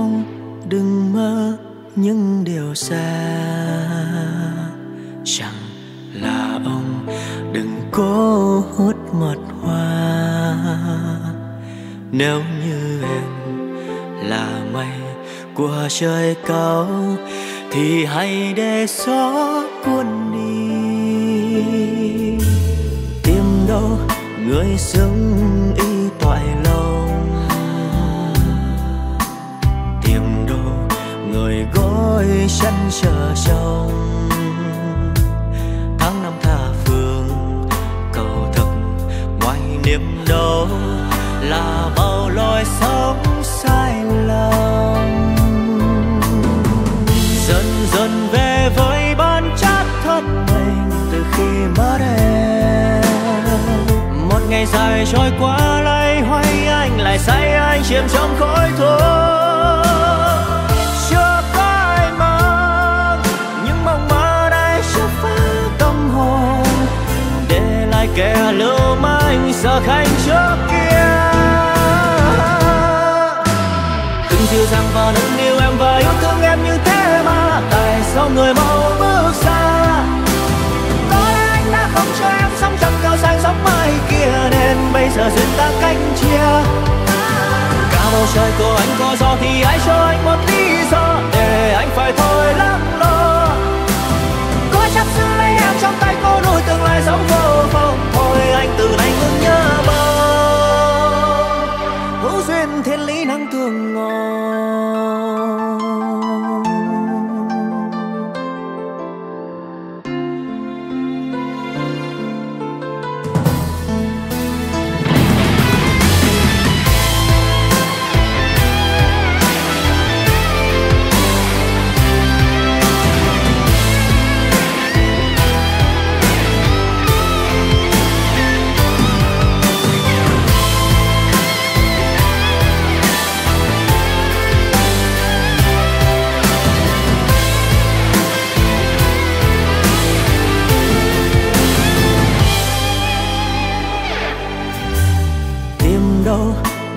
mong đừng mơ những điều xa, chẳng là ông đừng cố hút ngọt hoa. Nếu như em là mây của trời cao thì hãy để gió cuốn đi, tìm đâu người dưng y toại lâu, tìm đâu người gói chân chờ trong tháng năm tha phương cầu thực ngoài niềm đau là bao lối sống sai lầm. Dần dần về với bản chất thật mình từ khi mất em, một ngày dài trôi qua lay hoay anh lại say, anh chìm trong khói thuốc. Chưa có ai mơ những mộng mơ này chớp phá tâm hồn, để lại kẻ lưu manh sợ khanh trước kia. Từng dịu dàng và nâng niu em và yêu thương em như thế mà tại sao người mau bước xa? Có lẽ anh đã không cho em sống chẳng cao sang sống mai kia, nên bây giờ duyên ta cách chia. Cả bầu trời của anh có gió thì hãy cho anh một lý do để anh phải thôi lắm lo. Có chấp giữ lấy em trong tay cô nuôi tương lai sống vô vọng, thôi anh từ nay ngừng nhớ mơ. Hữu duyên thiên lý nắng tương ngó,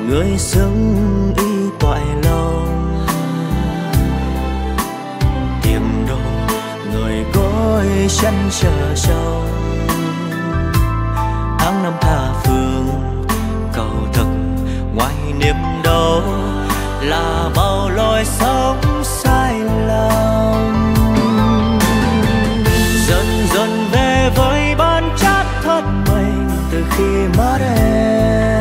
người dưng y toại lâu, tìm đâu người gói chân chờ trong tháng năm tha phương cầu thực ngoài niềm đau là bao lối sống sai lầm. Dần dần về với bản chất thật mình từ khi mất em,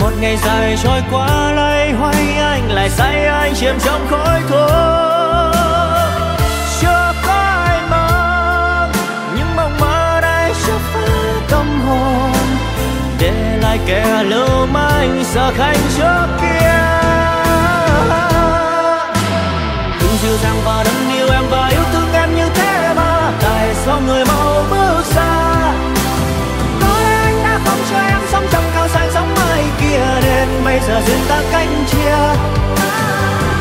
một ngày dài trôi qua lay hoay anh lại say, anh chìm trong khói thuốc. Chưa có ai mơ những mộng mơ này chớp phá tâm hồn, để lại kẻ lưu manh sợ khanh trước kia. Từng dịu dàng và nâng niu em và yêu thương em như thế mà tại sao người mau bước xa? Không cho em sống trong cao sang sống mai kia, nên bây giờ duyên ta cách chia.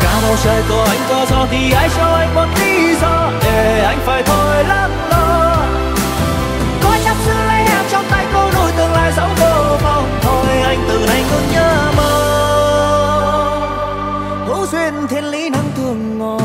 Cả bầu trời của anh có gió thì hãy cho anh một lý do để anh phải thôi lắm lo. Có chấp giữ lấy em trong tay cô nuôi tương lai dẫu vô vọng, thôi anh từ nay ngừng nhớ mơ. Hữu duyên thiên lý nắng thương ngó,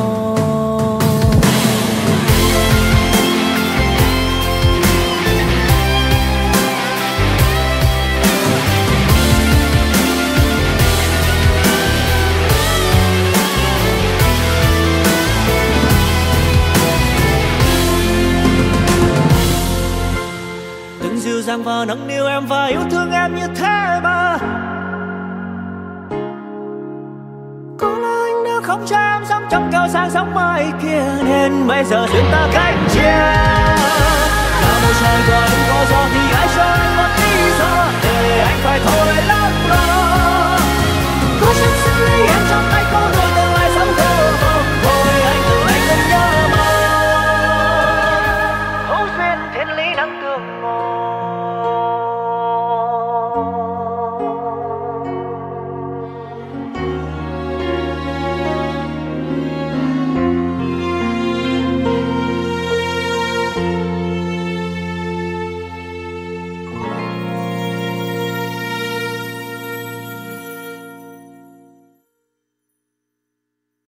dịu dàng và nâng niu em và yêu thương em như thế mà có lẽ anh đã không cho em sống trong cao sang sống mai kia, nên bây giờ duyên ta cách chia. Cả bầu trời của anh có gió thì hãy cho anh một lý do để anh phải thôi